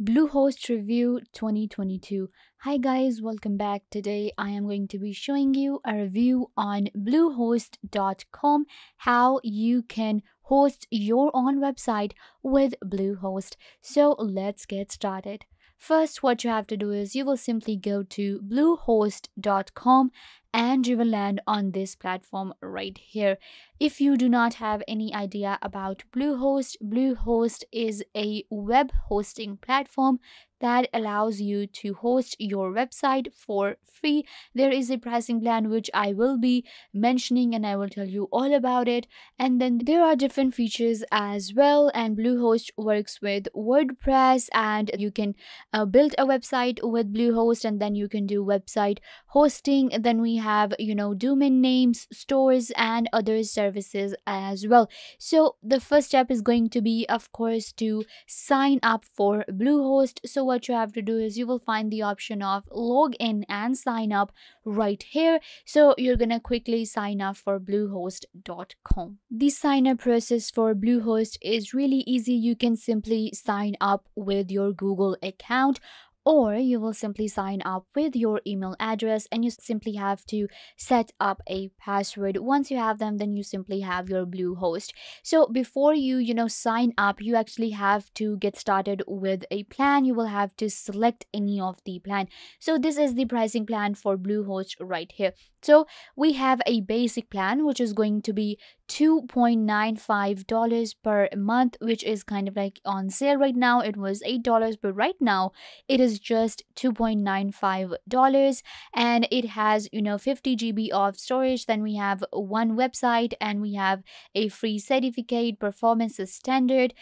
Bluehost review 2022. Hi guys, welcome back. Today I am going to be showing you a review on bluehost.com, how you can host your own website with Bluehost. So let's get started. First, what you have to do is you will simply go to bluehost.com and you will land on this platform right here. If you do not have any idea about Bluehost, Bluehost is a web hosting platform that allows you to host your website for free. There is a pricing plan which I will be mentioning and I will tell you all about it. And then there are different features as well, and Bluehost works with WordPress, and you can build a website with Bluehost, and then you can do website hosting. Then we have, domain names, stores, and other services as well. So the first step is going to be, of course, to sign up for Bluehost. So what you have to do is you will find the option of log in and sign up right here. So you're gonna quickly sign up for bluehost.com. The sign up process for Bluehost is really easy. You can simply sign up with your Google account, or you will simply sign up with your email address, and you simply have to set up a password. Once you have them, then you simply have your Bluehost. So before you, sign up, you actually have to get started with a plan. You will have to select any of the plan. So this is the pricing plan for Bluehost right here. So we have a basic plan, which is going to be $2.95 per month, which is kind of like on sale right now. It was $8, but right now it is just $2.95, and it has 50 GB of storage. Then we have one website, and we have a free certificate, performance is standard,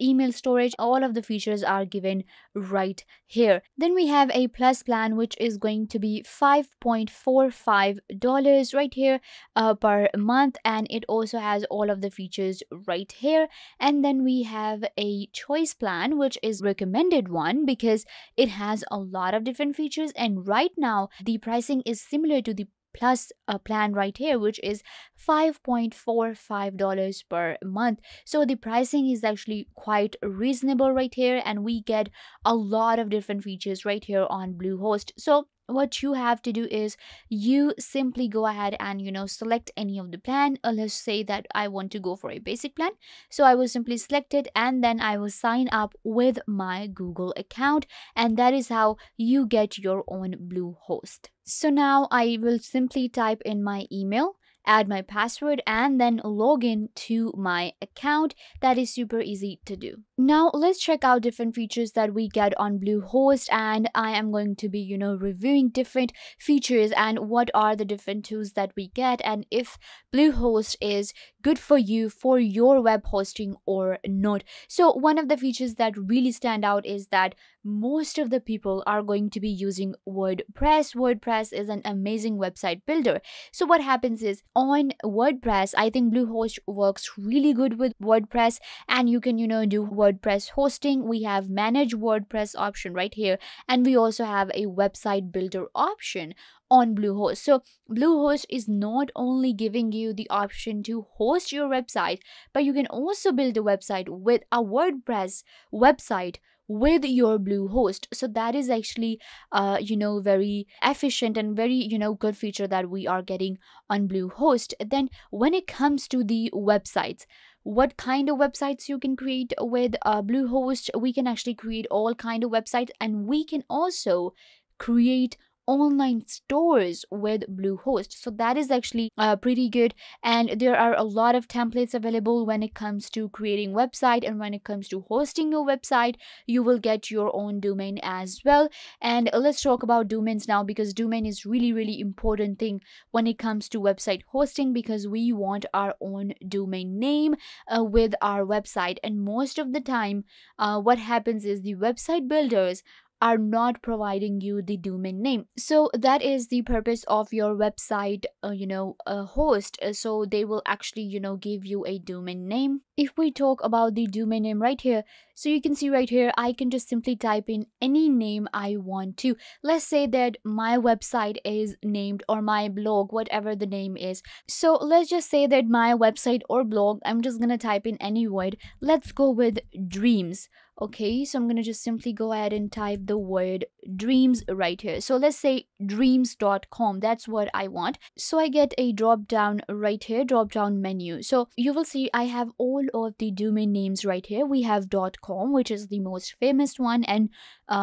email storage. All of the features are given right here. Then we have a plus plan, which is going to be $5.45 right here per month, and it also has all of the features right here. And then we have a choice plan, which is recommended one because it has a lot of different features, and right now the pricing is similar to the plus a plan right here, which is $5.45 per month. So the pricing is actually quite reasonable right here, and we get a lot of different features right here on Bluehost. So what you have to do is you simply go ahead and select any of the plan. Let's say that I want to go for a basic plan, so I will simply select it, and then I will sign up with my Google account, and that is how you get your own Bluehost. So now I will simply type in my email, add my password, and then log in to my account. That is super easy to do. Now let's check out different features that we get on Bluehost, and I am going to be reviewing different features and what are the different tools that we get, and if Bluehost is good for you for your web hosting or not. So one of the features that really stand out is that most of the people are going to be using WordPress. WordPress is an amazing website builder. So what happens is, on WordPress, I think Bluehost works really good with WordPress, and you can do WordPress hosting. We have manage WordPress option right here, and we also have a website builder option on Bluehost. So Bluehost is not only giving you the option to host your website, but you can also build a website with a WordPress website with your Bluehost. So that is actually very efficient and very good feature that we are getting on Bluehost. Then when it comes to the websites, what kind of websites you can create with Bluehost, we can actually create all kind of websites, and we can also create online stores with Bluehost. So that is actually pretty good, and there are a lot of templates available when it comes to creating website, and when it comes to hosting your website, you will get your own domain as well. And let's talk about domains now, because domain is really important thing when it comes to website hosting, because we want our own domain name with our website. And most of the time what happens is the website builders are not providing you the domain name. So that is the purpose of your website host. So they will actually give you a domain name. If we talk about the domain name right here, So you can see right here, I can just simply type in any name I want to. Let's say that my website is named, or my blog, whatever the name is. So let's just say that my website or blog, I'm just gonna type in any word. Let's go with dreams. Okay, so I'm gonna just simply go ahead and type the word dreams right here. So let's say dreams.com, that's what I want. So I get a drop down right here, drop down menu. So you will see I have all of the domain names right here. We have .com, which is the most famous one, and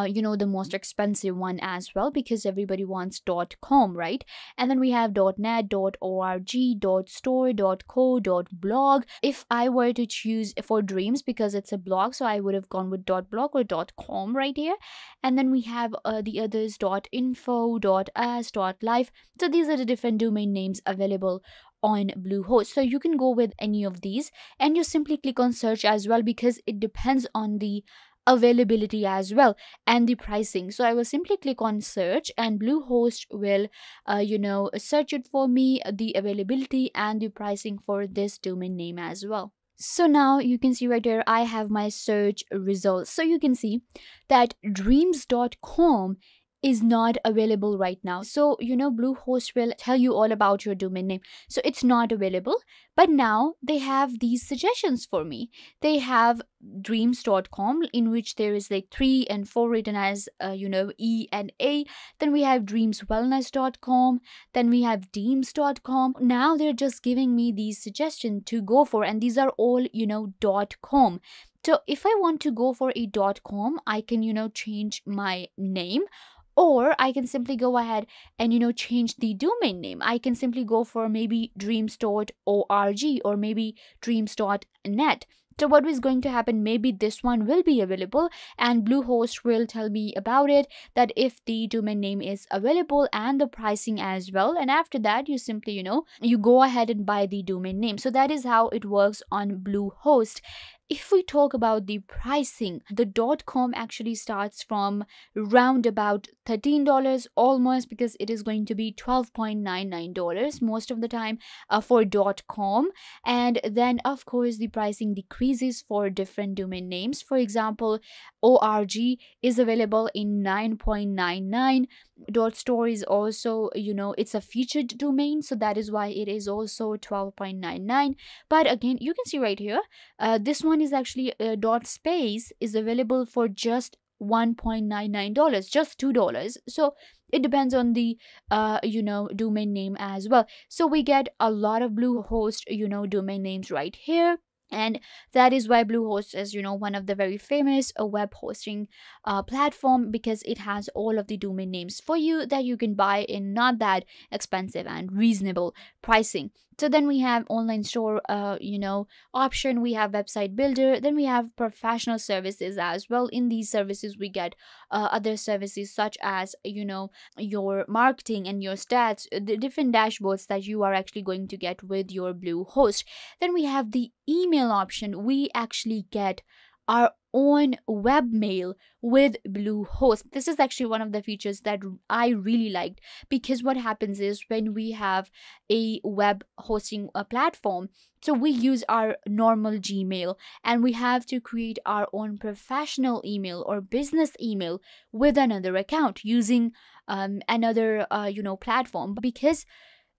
you know, the most expensive one as well, because everybody wants .com, right? And then we have .net, .org, .store, .co, .blog. If I were to choose for dreams, because it's a blog, so I would have gone with .blog or .com right here. And then we have the others, .info, .as, .life. So these are the different domain names available on Bluehost. So you can go with any of these, and you simply click on search as well, because it depends on the availability as well and the pricing. So I will simply click on search, and Bluehost will you know, search it for me, the availability and the pricing for this domain name as well. So now you can see right here, I have my search results. So you can see that dreams.com is not available right now. So, you know, Bluehost will tell you all about your domain name. So it's not available, but now they have these suggestions for me. They have dreams.com, in which there is like 3 and 4 written as, you know, E and A. Then we have dreamswellness.com. Then we have deems.com. Now they're just giving me these suggestions to go for, and these are all, you know, .com. So if I want to go for a .com, I can, you know, change my name. Or I can simply go ahead and, you know, change the domain name. I can simply go for maybe dreams.org or maybe dreams.net. So what is going to happen, maybe this one will be available, and Bluehost will tell me about it, that if the domain name is available and the pricing as well. And after that, you simply, you know, you go ahead and buy the domain name. So that is how it works on Bluehost. If we talk about the pricing, the .com actually starts from round about $13 almost, because it is going to be $12.99 most of the time for .com. And then of course the pricing decreases for different domain names. For example, .org is available in $9.99. .store is also, you know, it's a featured domain, so that is why it is also $12.99. But again, you can see right here, this one is actually .space is available for just $1.99, just $2. So it depends on the you know, domain name as well. So we get a lot of Bluehost, you know, domain names right here, and that is why Bluehost is, you know, one of the very famous web hosting platform, because it has all of the domain names for you that you can buy in not that expensive and reasonable pricing. So then we have online store, you know, option. We have website builder. Then we have professional services as well. In these services, we get other services such as, you know, your marketing and your stats, the different dashboards that you are actually going to get with your Bluehost. Then we have the email option. We actually get our own webmail with Bluehost. This is actually one of the features that I really liked, because what happens is when we have a web hosting platform, so we use our normal Gmail, and we have to create our own professional email or business email with another account using another you know, platform, because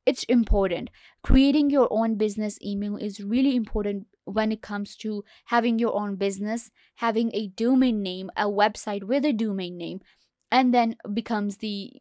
it's important. Creating your own business email is really important when it comes to having your own business, having a domain name, a website with a domain name, and then becomes the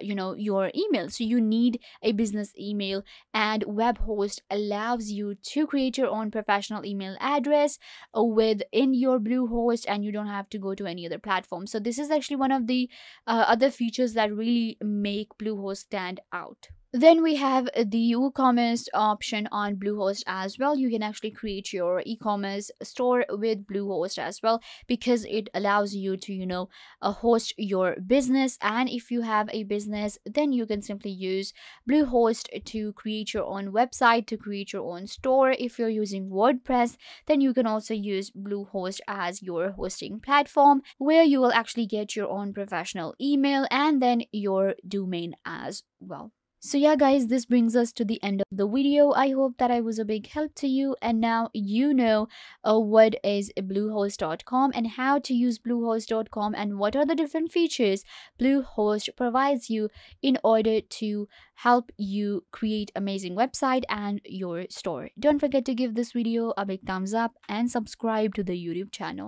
you know, your email. So you need a business email, and Webhost allows you to create your own professional email address within your Bluehost, and you don't have to go to any other platform. So this is actually one of the other features that really make Bluehost stand out. Then we have the WooCommerce option on Bluehost as well. You can actually create your e-commerce store with Bluehost as well, because it allows you to, you know, host your business. And if you have a business, then you can simply use Bluehost to create your own website, to create your own store. If you're using WordPress, then you can also use Bluehost as your hosting platform, where you will actually get your own professional email and then your domain as well. So yeah guys, this brings us to the end of the video. I hope that I was a big help to you, and now you know what is Bluehost.com and how to use Bluehost.com and what are the different features Bluehost provides you in order to help you create amazing website and your store. Don't forget to give this video a big thumbs up and subscribe to the YouTube channel.